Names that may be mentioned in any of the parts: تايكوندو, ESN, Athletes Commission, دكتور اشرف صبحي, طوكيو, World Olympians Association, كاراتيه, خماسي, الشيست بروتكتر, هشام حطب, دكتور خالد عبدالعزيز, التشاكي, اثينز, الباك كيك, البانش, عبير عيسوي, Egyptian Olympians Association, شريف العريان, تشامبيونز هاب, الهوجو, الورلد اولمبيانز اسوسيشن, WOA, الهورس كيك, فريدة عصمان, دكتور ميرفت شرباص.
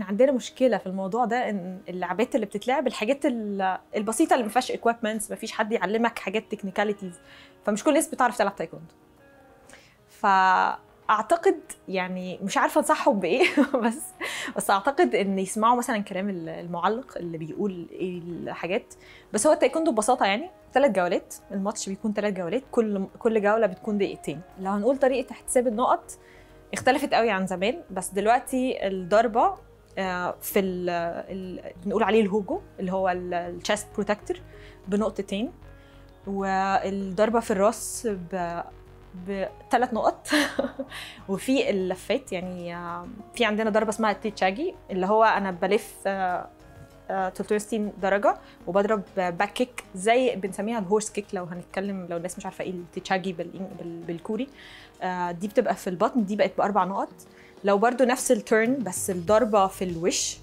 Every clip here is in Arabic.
احنا عندنا مشكله في الموضوع ده، ان اللعبات اللي بتتلعب الحاجات البسيطه اللي ما فيهاش اكويبمنتس، ما فيش حد يعلمك حاجات تكنيكاليتيز، فمش كل الناس بتعرف تلعب تايكوندو. فاعتقد يعني مش عارفه انصحهم بايه بس اعتقد ان يسمعوا مثلا كلام المعلق اللي بيقول ايه الحاجات. بس هو التايكوندو ببساطه يعني 3 جولات، الماتش بيكون 3 جولات، كل جوله بتكون دقيقتين. لو هنقول طريقه حساب النقط اختلفت قوي عن زمان، بس دلوقتي الضربه في بنقول عليه الهوجو اللي هو الشيست بروتكتر بنقطتين، والضربه في الراس ب3 نقط وفي اللفات، يعني في عندنا ضربه اسمها التشاكي اللي هو انا بلف 360 درجه وبضرب باك كيك زي بنسميها الهورس كيك، لو الناس مش عارفه ايه التشاجي بالكوري. دي بتبقى في البطن، دي بقت ب4 نقط. لو برضو نفس التيرن بس الضربه في الوش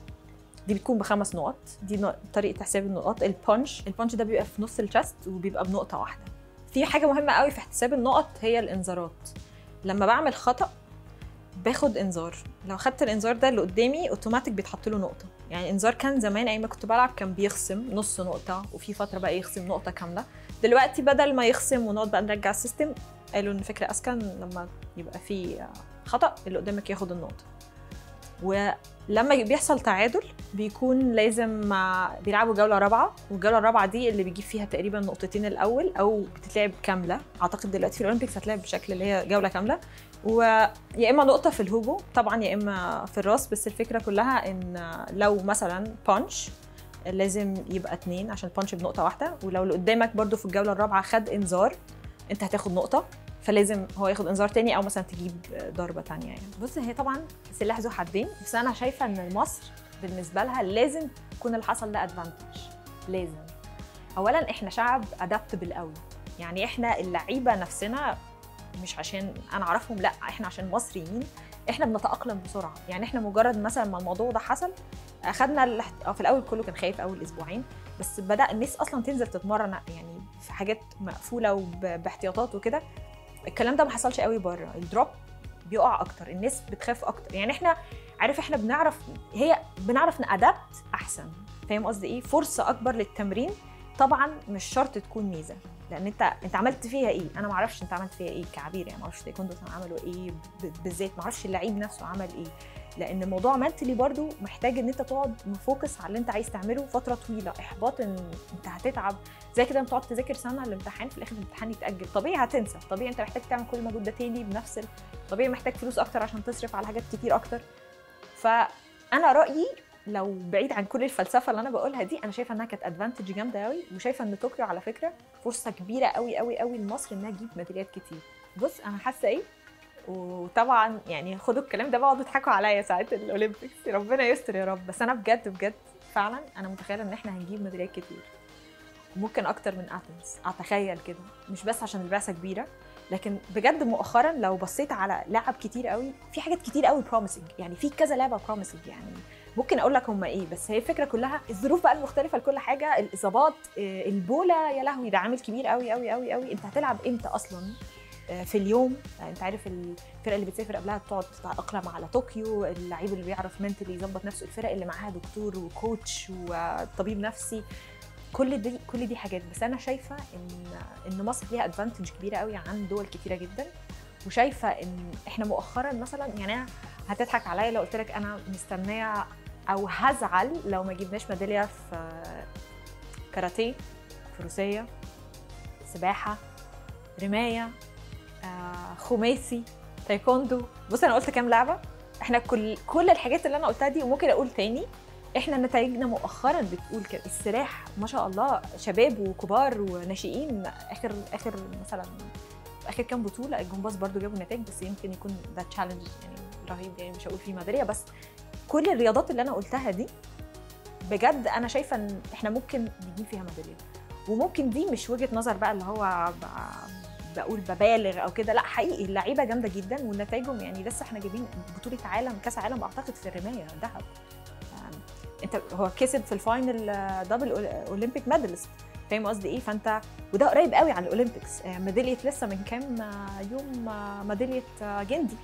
دي بتكون ب5 نقط. دي طريقه حساب النقاط. البانش ده بيبقى في نص الشست وبيبقى بنقطه واحده. في حاجه مهمه قوي في حساب النقط هي الانذارات. لما بعمل خطا باخد انذار، لو خدت الانذار ده اللي قدامي اوتوماتيك بيتحط له نقطه. يعني انذار كان زمان ايام ما كنت بلعب كان بيخصم نص نقطه، وفي فتره بقى يخصم نقطه كامله. دلوقتي بدل ما يخصم ونقعد بقى نرجع السيستم، قالوا ان فكره اسكن لما يبقى في خطا اللي قدامك ياخد النقطه. ولما بيحصل تعادل بيكون لازم بيلعبوا جوله رابعه، والجوله الرابعه دي اللي بيجيب فيها تقريبا نقطتين الاول، او بتتلعب كامله. اعتقد دلوقتي في الاولمبيكس هتلعب بشكل اللي هي جوله كامله، ويا اما نقطه في الهوجو طبعا يا اما في الراس. بس الفكره كلها ان لو مثلا بانش لازم يبقى 2 عشان بانش بنقطه واحده، ولو اللي قدامك برده في الجوله الرابعه خد انذار انت هتاخد نقطه، فلازم هو ياخد انذار تاني او مثلا تجيب ضربه ثانيه. يعني بص، هي طبعا سلاح ذو حدين، بس انا شايفه ان مصر بالنسبه لها لازم يكون اللي حصل ده ادفانتج. لازم اولا احنا شعب ادابتبل قوي، يعني احنا اللعيبه نفسنا مش عشان انا اعرفهم، لا احنا عشان مصريين احنا بنتاقلم بسرعه. يعني احنا مجرد مثلا ما الموضوع ده حصل اخدنا في الاول كله كان خايف اول اسبوعين، بس بدا الناس اصلا تنزل تتمرن يعني في حاجات مقفوله وباحتياطات وكده. الكلام ده ما حصلش قوي بره، الدروب بيقع اكتر، الناس بتخاف اكتر. يعني احنا عارف احنا بنعرف نادابت احسن، فاهم قصدي ايه؟ فرصه اكبر للتمرين. طبعا مش شرط تكون ميزه، لان انت عملت فيها ايه؟ انا ما اعرفش انت عملت فيها ايه كعبير، يعني ما اعرفش تايكوندو عملوا ايه بالذات، ما اعرفش اللعيب نفسه عمل ايه، لان الموضوع منتلي برده محتاج ان انت تقعد مفوكس على اللي انت عايز تعمله فتره طويله. احباط ان انت هتتعب زي كده، بتقعد تذاكر سنه الامتحان، في الاخر الامتحان يتاجل، طبيعي هتنسى، طبيعي انت محتاج تعمل كل المجهود ده تاني بنفس طبيعي محتاج فلوس اكتر عشان تصرف على حاجات كتير اكتر. فانا رايي لو بعيد عن كل الفلسفه اللي انا بقولها دي، انا شايفه انها كانت ادفانتج جامده قوي، وشايفه ان طوكيو على فكره فرصه كبيره قوي قوي قوي لمصر انها تجيب ميداليات كتير. بص انا حاسه ايه، وطبعا يعني خدوا الكلام ده بقعدوا يضحكوا عليا ساعات الاولمبيكس، ربنا يستر يا رب، بس انا بجد بجد فعلا انا متخيله ان احنا هنجيب ميداليات كتير، ممكن اكتر من اثينز اتخيل كده، مش بس عشان البعثه كبيره، لكن بجد مؤخرا لو بصيت على لعب كتير قوي، في حاجات كتير قوي بروميسنج، يعني في كذا لعبه بروميسنج، يعني ممكن اقول لك هم ايه، بس هي الفكره كلها الظروف بقى المختلفه لكل حاجه، الاصابات، البولا يا لهوي ده عامل كبير قوي قوي قوي قوي. انت هتلعب امتى اصلا في اليوم؟ انت عارف الفرقه اللي بتسافر قبلها بتقعد تتاقلم على طوكيو، اللعيب اللي بيعرف منتلي يظبط نفسه، الفرق اللي معاها دكتور وكوتش وطبيب نفسي، كل دي حاجات. بس انا شايفه ان مصر ليها ادفانتج كبيره قوي عن دول كتيره جدا، وشايفه ان احنا مؤخرا مثلا يعني انا هتضحك عليا لو قلت لك انا مستنيه او هزعل لو ما جبناش ميداليه في كاراتيه، فروسيه، سباحه، رمايه، خماسي، تايكوندو. بص انا قلت كام لعبه، احنا كل الحاجات اللي انا قلتها دي، وممكن اقول تاني احنا نتائجنا مؤخرا بتقول كده. السلاح ما شاء الله شباب وكبار وناشئين، اخر مثلا اخر كام بطوله الجمباز برضو جابوا نتائج، بس يمكن يكون ده تشالنج يعني رهيب، يعني مش هقول فيه ميداليه، بس كل الرياضات اللي انا قلتها دي بجد انا شايفه ان احنا ممكن نجيب فيها ميداليه. وممكن دي مش وجهه نظر بقى اللي هو بقول ببالغ او كده، لا حقيقي اللعيبه جامده جدا ونتائجهم، يعني لسه احنا جايبين بطوله عالم، كاس عالم اعتقد في الرمايه ذهب، انت هو كسب في الفاينل دبل اولمبيك ميدالست، فاهم قصدي ايه؟ فانت وده قريب قوي على الاولمبيكس. ميداليه لسه من كام يوم ميداليه جندي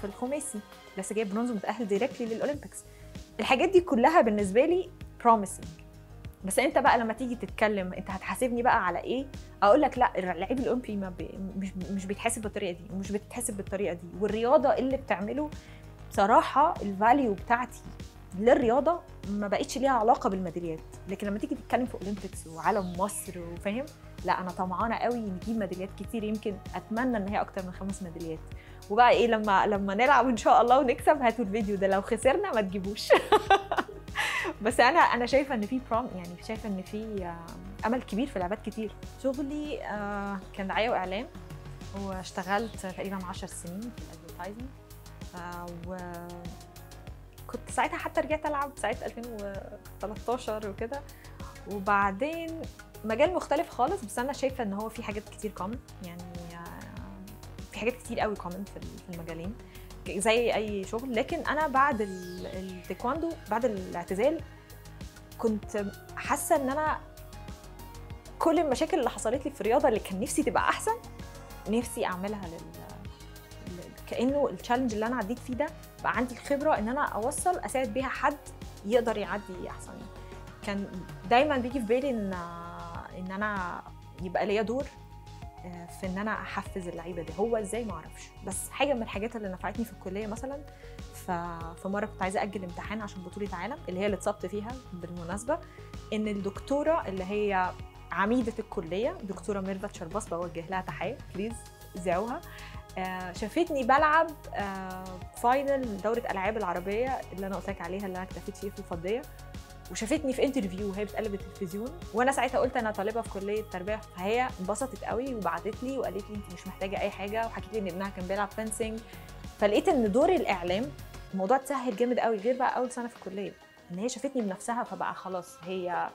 في الخماسي، لسه جايب برونز ومتاهل دايركتلي للاولمبيكس. الحاجات دي كلها بالنسبه لي promising. بس انت بقى لما تيجي تتكلم انت هتحاسبني بقى على ايه؟ اقول لك لا، اللعيب الاولمبي مش بيتحاسب بالطريقه دي، ومش بتتحاسب بالطريقه دي، والرياضه اللي بتعمله بصراحه الفاليو بتاعتي للرياضه ما بقتش ليها علاقه بالميداليات. لكن لما تيجي تتكلم في اولمبيكس وعلم مصر وفاهم، لا انا طمعانه قوي نجيب ميداليات كتير، يمكن اتمنى ان هي اكتر من 5 ميداليات. وبقى ايه لما نلعب ان شاء الله ونكسب هاتوا الفيديو ده، لو خسرنا ما تجيبوش. بس انا شايفه ان في يعني شايفه ان في امل كبير في لعبات كتير. شغلي كان دعايه واعلام، واشتغلت تقريبا 10 سنين في الادفرتايزنج، وكنت ساعتها حتى رجعت العب ساعه 2013 وكده. وبعدين مجال مختلف خالص، بس انا شايفه ان هو في حاجات كتير كومن، يعني في حاجات كتير قوي كومن في المجالين زي اي شغل. لكن انا بعد التايكوندو، بعد الاعتزال، كنت حاسه ان انا كل المشاكل اللي حصلت لي في الرياضه اللي كان نفسي تبقى احسن، نفسي اعملها كانه التشالنج اللي انا عديت فيه ده بقى عندي الخبره ان انا اوصل اساعد بيها حد يقدر يعدي احسن. كان دايما بيجي في بالي ان انا يبقى ليا دور في ان انا احفز اللعيبه دي، هو ازاي ما اعرفش. بس حاجه من الحاجات اللي نفعتني في الكليه مثلا، في مره كنت عايزه اجل امتحان عشان بطوله عالم اللي هي اللي اتصبت فيها بالمناسبه، ان الدكتوره اللي هي عميده الكليه دكتوره ميرفت شرباص، بوجه لها تحيه بليز زعوها، شافتني بلعب فاينل دوره الالعاب العربيه اللي انا قلت لك عليها، اللي انا اكتفيت فيه في الفضيه، وشافتني في انترفيو وهي بتقلب التلفزيون، وانا ساعتها قلت انا طالبه في كليه التربيه. فهي انبسطت قوي وبعتت لي وقالت لي انت مش محتاجه اي حاجه، وحكيت لي ان ابنها كان بيلعب فنسنج. فلقيت ان دور الاعلام الموضوع اتسهل جامد قوي، غير بقى اول سنه في الكليه ان هي شافتني بنفسها، فبقى خلاص هي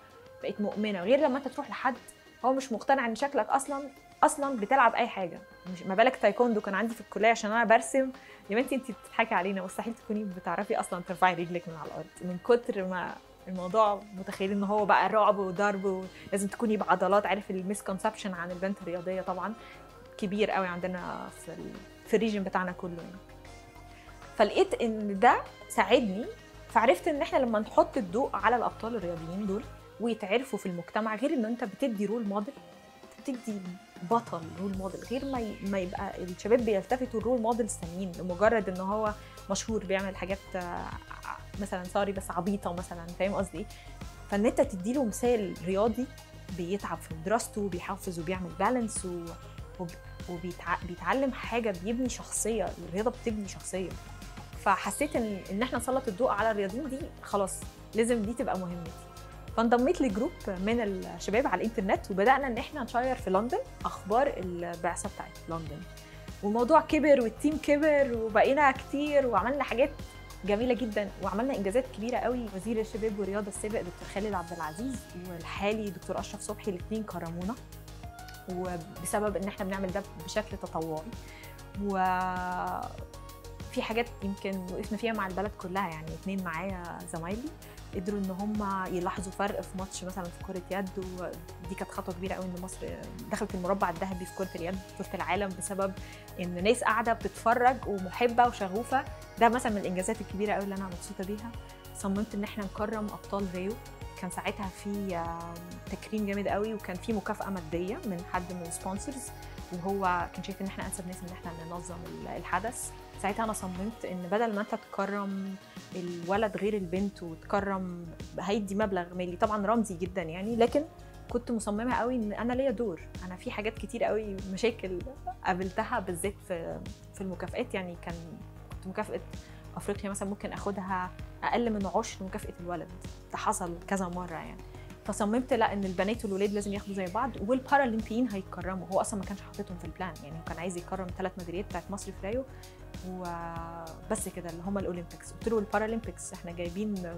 بقت مؤمنه. وغير لما انت تروح لحد هو مش مقتنع ان شكلك اصلا بتلعب اي حاجه، مش ما بالك تايكوندو. كان عندي في الكليه عشان انا برسم، يا بنتي انت بتضحكي علينا، مستحيل تكوني بتعرفي اصلا ترفعي رجلك من على الارض، من كتر ما الموضوع متخيلين ان هو بقى رعب وضرب، ولازم تكوني بعضلات. عارف المسكونسبشن عن البنت الرياضيه طبعا كبير قوي عندنا في الريجن بتاعنا كله يعني. فلقيت ان ده ساعدني، فعرفت ان احنا لما نحط الضوء على الابطال الرياضيين دول ويتعرفوا في المجتمع، غير ان انت بتدي رول موديل، بتدي بطل رول موديل، غير ما يبقى الشباب بيلتفتوا لرول موديلز تانيين لمجرد ان هو مشهور بيعمل حاجات مثلا ساري بس عبيطه مثلا، فاهم قصدي؟ فان انت تدي له مثال رياضي بيتعب في دراسته وبيحافظ وبيعمل بالانس وبيتعلم حاجه، بيبني شخصيه. الرياضه بتبني شخصيه. فحسيت ان احنا نسلط الضوء على الرياضيين دي، خلاص لازم دي تبقى مهمتي. فانضميت لجروب من الشباب على الانترنت، وبدانا ان احنا نشير في لندن اخبار البعثه بتاعت لندن، والموضوع كبر والتيم كبر وبقينا كتير وعملنا حاجات جميله جدا وعملنا انجازات كبيره قوي. وزير الشباب والرياضه السابق دكتور خالد عبدالعزيز والحالي دكتور اشرف صبحي، الاثنين كرمونا، وبسبب ان احنا بنعمل ده بشكل تطوعي. وفي حاجات يمكن وقفنا فيها مع البلد كلها، يعني 2 معايا زمايلي قدروا ان هم يلاحظوا فرق في ماتش مثلا في كره يد، ودي كانت خطوه كبيره قوي ان مصر دخلت المربع الذهبي في كره اليد في بطوله العالم، بسبب ان ناس قاعده بتتفرج ومحبه وشغوفه. ده مثلا من الانجازات الكبيره قوي اللي انا مبسوطه بيها. صممت ان احنا نكرم ابطال ريو، كان ساعتها في تكريم جامد قوي، وكان في مكافاه ماديه من حد من السبونسرز، وهو كان شايف ان احنا انسب ناس ان احنا ننظم الحدث. ساعتها انا صممت ان بدل ما انت تكرم الولد غير البنت وتكرم، هيدي مبلغ مالي طبعا رمزي جدا يعني، لكن كنت مصممه قوي ان انا ليا دور. انا في حاجات كتير قوي مشاكل قابلتها بالذات في المكافئات، يعني كنت مكافئه افريقيا مثلا ممكن اخدها اقل من 10 مكافئه الولد، ده حصل كذا مره يعني. فصممت لا، ان البنات والولاد لازم ياخدوا زي بعض، والبارالمبيين هيتكرموا. هو اصلا ما كانش حاططهم في البلان يعني، هو كان عايز يكرم 3 ميداليات بتاعت مصر في ريو وبس كده، اللي هم الاولمبيكس. قلت له البارالمبيكس احنا جايبين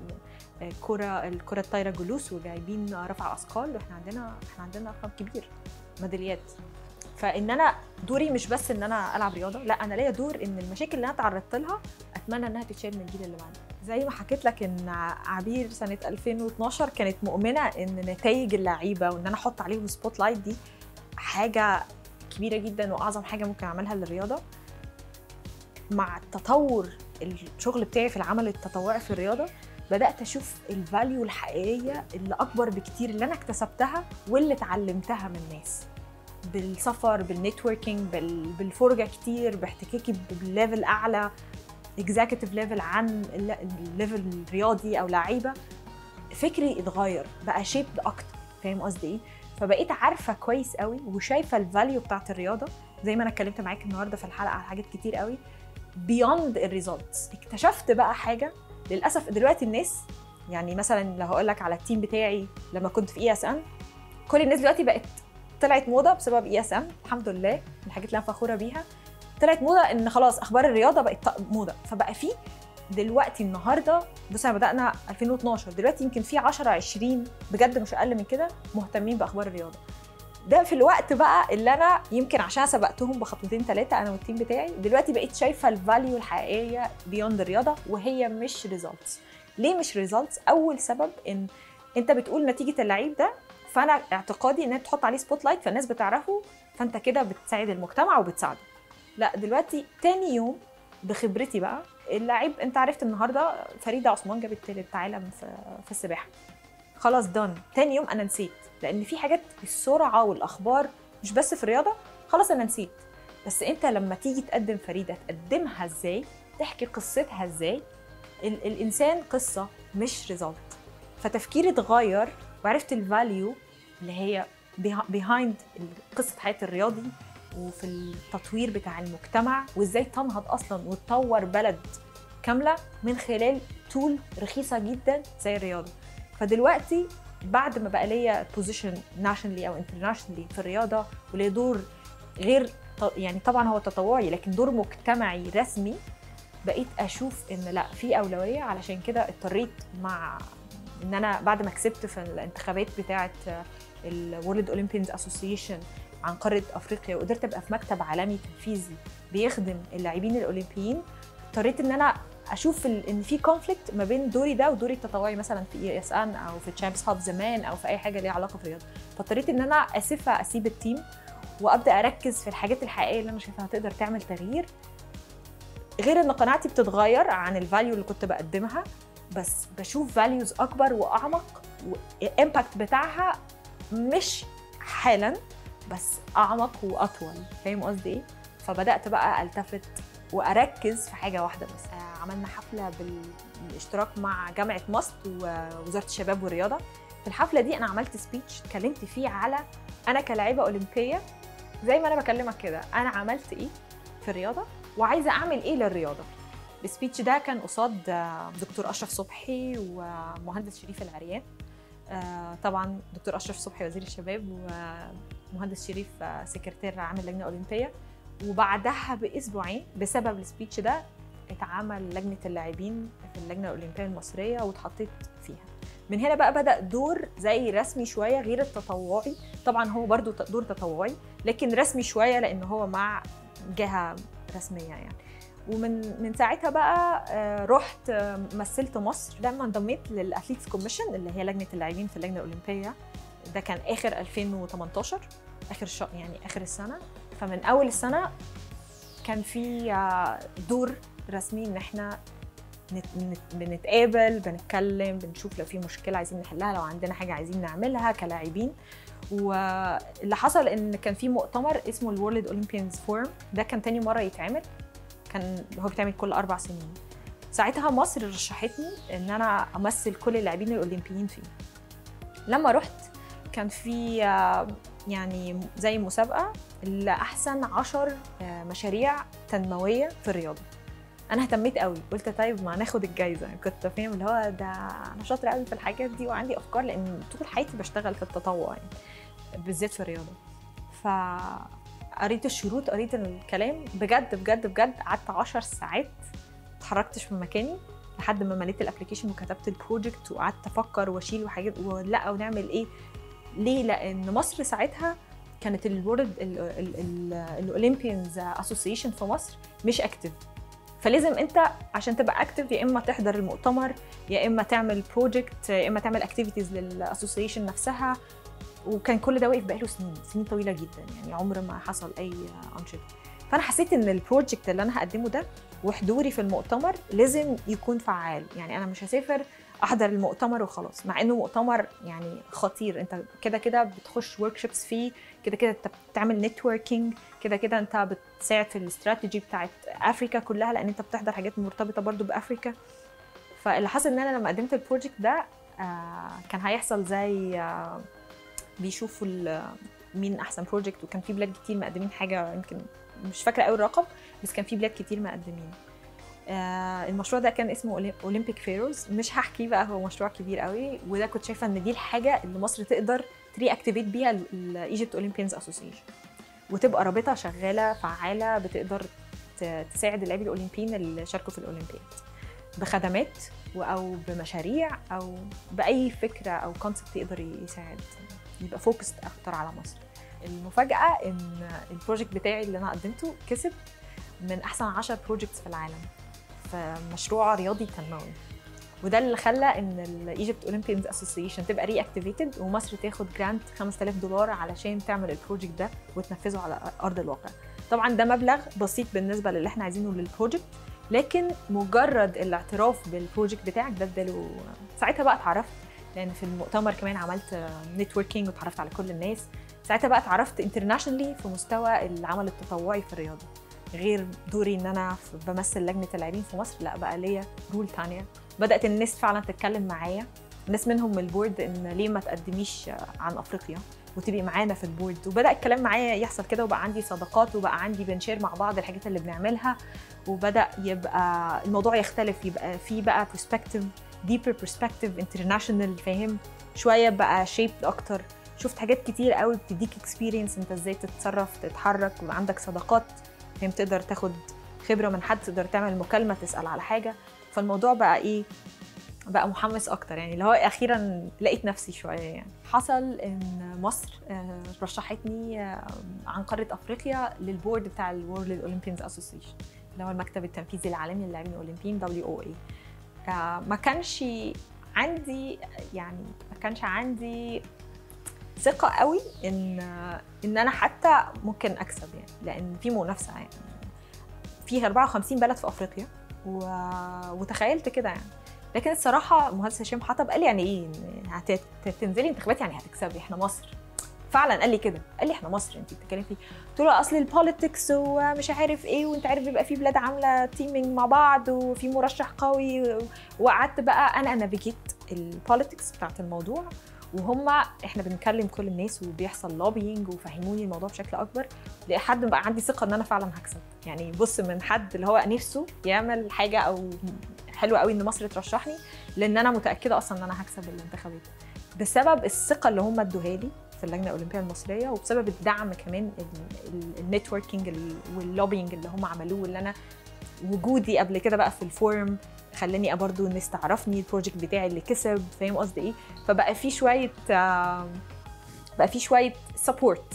الكره الطايره جلوس، وجايبين رفع اثقال، واحنا عندنا رقم كبير ميداليات. فان انا دوري مش بس ان انا العب رياضه، لا انا ليا دور ان المشاكل اللي انا اتعرضت لها اتمنى انها تتشال من الجيل اللي بعدي. زي ما حكيت لك ان عبير سنه 2012 كانت مؤمنه ان نتائج اللعيبه وان انا احط عليهم سبوت لايت دي حاجه كبيره جدا واعظم حاجه ممكن اعملها للرياضه. مع التطور الشغل بتاعي في العمل التطوعي في الرياضه، بدات اشوف الفاليو الحقيقيه اللي اكبر بكتير اللي انا اكتسبتها واللي اتعلمتها من الناس، بالسفر، بالنتوركينج، بالفرجه كتير، باحتكاكي بالليفل اعلى اكزيكتيف ليفل عن الليفل الرياضي او لعيبه. فكري اتغير، بقى شيب اكتر، فاهم قصدي ايه؟ فبقيت عارفه كويس قوي وشايفه الفاليو بتاعت الرياضه زي ما انا اتكلمت معاك النهارده في الحلقه على حاجات كتير قوي بيوند الريزلتس. اكتشفت بقى حاجه للاسف دلوقتي الناس، يعني مثلا لو هقول لك على التيم بتاعي لما كنت في ESN، كل الناس دلوقتي بقت طلعت موضه بسبب ESN، الحمد لله من الحاجات اللي انا فخوره بيها. طلعت موضه ان خلاص اخبار الرياضه بقت موضه، فبقى في دلوقتي النهارده، بص احنا بدانا 2012، دلوقتي يمكن في 10 20 بجد مش اقل من كده مهتمين باخبار الرياضه. ده في الوقت بقى اللي انا يمكن عشان سبقتهم بخطوتين 3 انا والتيم بتاعي، دلوقتي بقيت شايفه الفاليو الحقيقيه بيوند الرياضه وهي مش ريزلتس. ليه مش ريزلتس؟ اول سبب ان انت بتقول نتيجه اللعيب ده، فانا اعتقادي ان انت تحط عليه سبوت لايت فالناس بتعرفه، فانت كده بتساعد المجتمع وبتساعده. لا دلوقتي تاني يوم بخبرتي بقى اللعيب، انت عرفت النهارده فريدة عصمان جابت تالت عالم في السباحه، خلاص دون. تاني يوم انا نسيت، لان في حاجات السرعه والاخبار مش بس في الرياضه، خلاص انا نسيت. بس انت لما تيجي تقدم فريده تقدمها ازاي، تحكي قصتها ازاي. الانسان قصه مش ريزلت. فتفكيري اتغير وعرفت الفاليو اللي هي بيهايند قصه حياه الرياضي وفي التطوير بتاع المجتمع، وازاي تنهض اصلا وتطور بلد كامله من خلال تول رخيصه جدا زي الرياضه. فدلوقتي بعد ما بقى ليا بوزيشن ناشونالي او انترناشونالي في الرياضه وليه دور غير يعني طبعا هو تطوعي لكن دور مجتمعي رسمي، بقيت اشوف ان لا في اولويه. علشان كده اضطريت مع ان انا بعد ما كسبت في الانتخابات بتاعه الورلد اولمبيانز اسوسيشن عن قارة أفريقيا وقدرت أبقى في مكتب عالمي تنفيذي بيخدم اللاعبين الأولمبيين، اضطريت إن أنا أشوف إن في كونفليكت ما بين دوري ده ودوري التطوعي مثلا في ESN أو في تشامبيونز هاب زمان أو في أي حاجة ليها علاقة بالرياضة. فاضطريت إن أنا أسيبها، أسيب التيم وأبدأ أركز في الحاجات الحقيقية اللي أنا شايفها هتقدر تعمل تغيير، غير إن قناعتي بتتغير عن الفاليو اللي كنت بقدمها، بس بشوف فاليوز أكبر وأعمق والإمباكت بتاعها مش حالا بس اعمق واطول، فاهم قصدي ايه؟ فبدات بقى التفت واركز في حاجه واحده بس. عملنا حفله بالاشتراك مع جامعه مصر ووزاره الشباب والرياضه. في الحفله دي انا عملت سبيتش اتكلمت فيه على انا كلاعبه اولمبيه زي ما انا بكلمك كده، انا عملت ايه في الرياضه وعايزه اعمل ايه للرياضه. السبيتش ده كان قصاد دكتور اشرف صبحي ومهندس شريف العريان، طبعا دكتور اشرف صبحي وزير الشباب ومهندس شريف سكرتير عام اللجنه الاولمبيه. وبعدها باسبوعين بسبب السبيتش ده اتعمل لجنه اللاعبين في اللجنه الاولمبيه المصريه واتحطيت فيها. من هنا بقى بدا دور زي رسمي شويه غير التطوعي، طبعا هو برضو دور تطوعي لكن رسمي شويه لان هو مع جهه رسميه يعني. ومن ساعتها بقى رحت مثلت مصر لما انضميت للأثليتس كوميشن اللي هي لجنه اللاعبين في اللجنه الاولمبيه. ده كان اخر 2018 اخر السنه. فمن اول السنه كان في دور رسمي ان احنا بنتقابل، بنتكلم، بنشوف لو في مشكله عايزين نحلها، لو عندنا حاجه عايزين نعملها كلاعبين. واللي حصل ان كان في مؤتمر اسمه الورلد اولمبيانز فورم، ده كان تاني مره يتعمل، كان هو بيتعمل كل 4 سنين. ساعتها مصر رشحتني ان انا امثل كل اللاعبين الاولمبيين فيه. لما رحت كان في يعني زي مسابقه لاحسن 10 مشاريع تنمويه في الرياضه. انا اهتميت قوي، قلت طيب ما ناخد الجايزه، كنت فاهم اللي هو ده انا شاطره قوي في الحاجات دي وعندي افكار لان طول حياتي بشتغل في التطوع يعني بالذات في الرياضه. ف قريت الشروط، قريت الكلام، بجد بجد بجد قعدت 10 ساعات ما اتحركتش من مكاني لحد ما مليت الابلكيشن وكتبت البروجكت وقعدت افكر واشيل وحاجات ولا ونعمل ايه. ليه؟ لان مصر ساعتها كانت الورلد الاولمبيانز اسوسيشن في مصر مش اكتف، فلازم انت عشان تبقى اكتف يا اما تحضر المؤتمر يا اما تعمل بروجكت يا اما تعمل اكتيفيتيز للاسوسيشن نفسها. وكان كل ده واقف بقاله سنين طويله جدا يعني عمر ما حصل اي انشطه. فانا حسيت ان البروجكت اللي انا هقدمه ده وحضوري في المؤتمر لازم يكون فعال، يعني انا مش هسافر احضر المؤتمر وخلاص، مع انه مؤتمر يعني خطير، انت كده كده بتخش ورك شيبس فيه، كده كده انت بتعمل نتوركينج، كده كده انت بتساعد في الاستراتيجي بتاعت افريكا كلها، لان انت بتحضر حاجات مرتبطه برضو بافريكا. فاللي حصل ان انا لما قدمت البروجكت ده كان هيحصل زي بيشوفوا مين احسن بروجكت، وكان في بلاد كتير مقدمين حاجه، يمكن مش فاكره قوي الرقم بس كان في بلاد كتير مقدمين. المشروع ده كان اسمه Olympic Virus، مش هحكيه بقى، هو مشروع كبير قوي، وده كنت شايفه ان دي الحاجه اللي مصر تقدر تري اكتيفيت بيها الايجيبت اولمبيانز اسوسيشن، وتبقى رابطه شغاله فعاله بتقدر تساعد اللاعبين الاولمبيين اللي شاركوا في الاولمبياد بخدمات او بمشاريع او باي فكره او كونسبت يقدر يساعد، يبقى فوكسد اكتر على مصر. المفاجاه ان البروجكت بتاعي اللي انا قدمته كسب من احسن 10 بروجكتس في العالم في مشروع رياضي تنموي، وده اللي خلى ان الايجيبت اولمبيانز اسوسيشن تبقى ري اكتيفيتد، ومصر تاخد جرانت $5000 علشان تعمل البروجكت ده وتنفذه على ارض الواقع. طبعا ده مبلغ بسيط بالنسبه للي احنا عايزينه للبروجكت، لكن مجرد الاعتراف بالبروجكت بتاعك ده اداله. ساعتها بقى اتعرفت، لان في المؤتمر كمان عملت نتوركينج واتعرفت على كل الناس، ساعتها بقى اتعرفت انترناشونالي في مستوى العمل التطوعي في الرياضه، غير دوري ان انا بمثل لجنه اللاعبين في مصر، لا بقى ليا رول ثانيه. بدات الناس فعلا تتكلم معايا، ناس منهم من البورد ان ليه ما تقدميش عن افريقيا وتبقي معانا في البورد، وبدا الكلام معايا يحصل كده، وبقى عندي صداقات، وبقى عندي بنشير مع بعض الحاجات اللي بنعملها، وبدا يبقى الموضوع يختلف، يبقى في بقى برسبكتيف ديبر، برسبكتيف انترناشونال، فاهم شويه بقى شيب اكتر. شفت حاجات كتير قوي بتديك اكسبيرينس انت ازاي تتصرف، تتحرك، وعندك صداقات، فاهم تقدر تاخد خبره من حد، تقدر تعمل مكالمه تسال على حاجه. فالموضوع بقى ايه، بقى محمس اكتر، يعني اللي هو اخيرا لقيت نفسي شويه. يعني حصل ان مصر رشحتني عن قاره افريقيا للبورد بتاع الورلد اولمبيانز اسوسيشن اللي هو المكتب التنفيذي العالمي للاعبين الاولمبيين WOA. ما كانش عندي يعني ثقه قوي ان انا حتى ممكن اكسب، يعني لان في منافسه، يعني فيها 54 بلد في افريقيا وتخيلت كده يعني. لكن الصراحه مهندس هشام حطب قال لي يعني ايه هتنزلي انتخابات يعني هتكسبي، احنا مصر. فعلا قال لي كده، قال لي احنا مصر انت بتتكلمي فيه. قلت له اصل البوليتكس ومش عارف ايه، وانت عارف بيبقى في بلاد عامله تيمينج مع بعض وفي مرشح قوي، وقعدت بقى انا نافيجيت البوليتكس بتاعت الموضوع، وهما احنا بنكلم كل الناس وبيحصل لوبينج وفهموني الموضوع بشكل اكبر، لحد ما بقى عندي ثقه ان انا فعلا هكسب. يعني بص، من حد اللي هو نفسه يعمل حاجه او حلوه قوي ان مصر ترشحني، لان انا متاكده اصلا ان انا هكسب الانتخابات بسبب الثقه اللي هم ادوها لي في اللجنه الاولمبيه المصريه، وبسبب الدعم كمان النتوركينج واللوبينج اللي هم عملوه، واللي انا وجودي قبل كده بقى في الفورم خلاني برضو الناس تعرفني، البروجكت بتاعي اللي كسب، فاهم قصدي ايه. فبقى في شويه سبورت،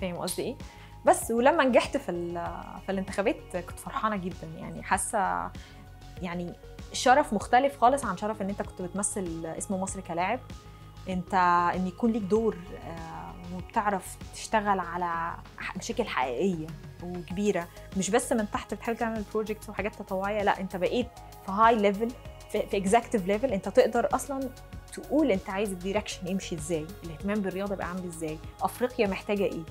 فاهم قصدي ايه. بس ولما نجحت في الانتخابات كنت فرحانه جدا، يعني حاسه يعني شرف مختلف خالص عن شرف ان انت كنت بتمثل اسم مصر كلاعب، انت ان يكون ليك دور وبتعرف تشتغل على مشاكل حقيقيه وكبيره، مش بس من تحت بتحاول تعمل بروجكتس وحاجات تطوعيه، لا انت بقيت في هاي ليفل، في اكزكتيف ليفل، انت تقدر اصلا تقول انت عايز الدايركشن يمشي ازاي، الاهتمام بالرياضه يبقى عامل ازاي، افريقيا محتاجه ايه.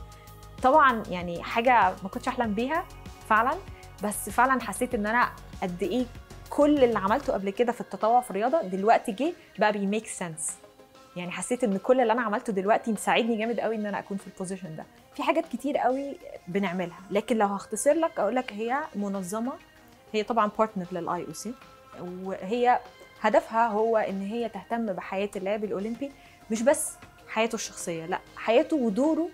طبعا يعني حاجه ما كنتش احلم بيها فعلا، بس فعلا حسيت ان انا قد ايه كل اللي عملته قبل كده في التطوع في الرياضه دلوقتي جه بقى بيميك سنس. يعني حسيت ان كل اللي انا عملته دلوقتي مساعدني جامد قوي ان انا اكون في البوزيشن ده. في حاجات كتير قوي بنعملها، لكن لو هختصر لك اقول لك هي منظمه، هي طبعا بارتنر للاي او سي، وهي هدفها هو ان هي تهتم بحياه اللاعب الاولمبي، مش بس حياته الشخصيه، لا حياته ودوره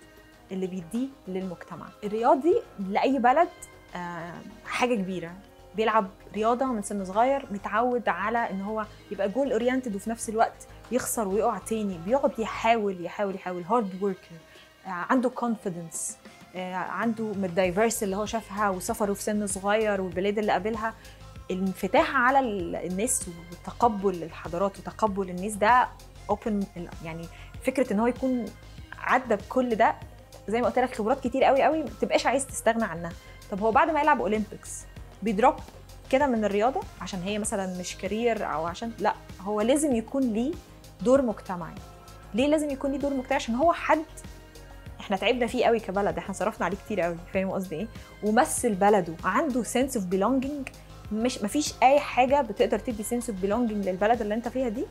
اللي بيديه للمجتمع. الرياضي لاي بلد حاجه كبيره، بيلعب رياضه من سن صغير، متعود على ان هو يبقى جول اورينتد وفي نفس الوقت يخسر ويقع تاني، بيقعد يحاول يحاول يحاول، هارد وركر، عنده كونفيدنس، عنده من الدايفيرس اللي هو شافها وسافره في سن صغير والبلاد اللي قابلها، الانفتاح على الناس وتقبل الحضارات وتقبل الناس، ده اوبن، يعني فكره ان هو يكون عدى بكل ده زي ما قلت لك، خبرات كتير قوي قوي ما تبقاش عايز تستغنى عنها. طب هو بعد ما يلعب اولمبيكس بيدروب كده من الرياضه عشان هي مثلا مش كارير، او عشان لا هو لازم يكون ليه دور مجتمعي. ليه لازم يكون ليه دور مجتمعي؟ عشان هو حد احنا تعبنا فيه قوي كبلد، احنا صرفنا عليه كتير قوي، فاهم قصدي ايه؟ ومثل بلده، عنده سنس اوف بيلونجينج، مش مفيش اي حاجه بتقدر تدي سنس اوف بيلونجينج للبلد اللي انت فيها دي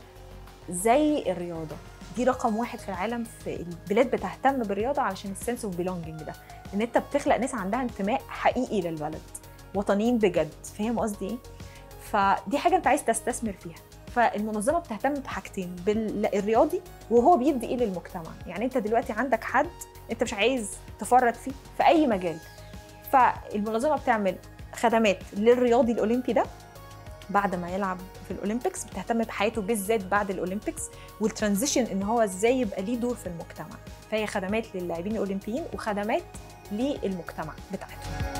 زي الرياضه. دي رقم واحد في العالم، في البلاد بتهتم بالرياضه علشان السنس اوف بيلونجينج ده، ان انت بتخلق ناس عندها انتماء حقيقي للبلد، وطنيين بجد، فاهم قصدي ايه؟ فدي حاجه انت عايز تستثمر فيها. فالمنظمه بتهتم بحاجتين، بالرياضي وهو بيدي ايه للمجتمع. يعني انت دلوقتي عندك حد انت مش عايز تفرط فيه في اي مجال، فالمنظمه بتعمل خدمات للرياضي الاولمبي ده بعد ما يلعب في الاولمبيكس، بتهتم بحياته بالذات بعد الاولمبيكس، والترانزيشن ان هو ازاي يبقى ليه دور في المجتمع. فهي خدمات للاعبين الاولمبيين وخدمات للمجتمع بتاعتهم.